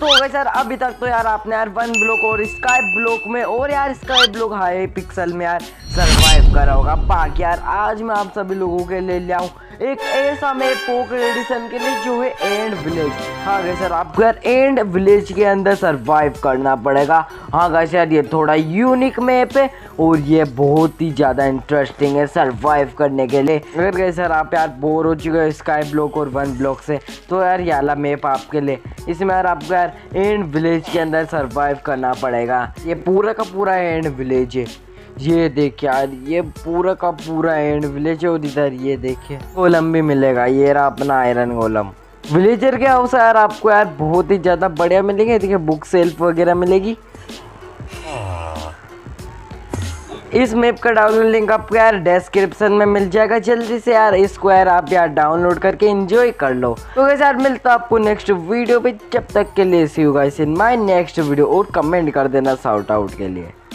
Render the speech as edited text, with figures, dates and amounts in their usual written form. तो हो गए सर अभी तक तो यार आपने यार वन ब्लॉक और स्काई ब्लॉक में और यार स्काई ब्लॉक हाई पिक्सल में यार सर्वाइव करा होगा। बाकी यार आज मैं आप सभी लोगों के ले लिया हूँ एक ऐसा में पोकेट एडिशन के लिए जो है एंड विलेज। हाँ गाइस सर आपको यार एंड विलेज के अंदर सरवाइव करना पड़ेगा। हाँ गाइस यार ये थोड़ा यूनिक मैप है और ये बहुत ही ज़्यादा इंटरेस्टिंग है सरवाइव करने के लिए। अगर गाइस सर आप यार बोर हो चुके हो स्काई ब्लॉक और वन ब्लॉक से तो यार ये वाला मैप आपके लिए, इसमें यार आपको यार एंड विलेज के अंदर सरवाइव करना पड़ेगा। ये पूरा का पूरा एंड विलेज है, ये देखिए यार ये पूरा का पूरा एंड विलेज है और इधर ये देखिए गोलम भी मिलेगा, ये रहा अपना आयरन गोलम। विलेजर के हाउस यार आपको यार बहुत ही ज़्यादा बढ़िया मिलेंगे, देखिए बुक सेल्फ वगैरह मिलेगी। इस मैप का डाउनलोड लिंक आपको यार डिस्क्रिप्शन में मिल जाएगा, जल्दी से यार इसको यार आप यार डाउनलोड करके एंजॉय कर लो। तो गाइस यार मिलता आपको नेक्स्ट वीडियो पे, जब तक के लिए see you guys in my next video और कमेंट कर देना साउट आउट के लिए।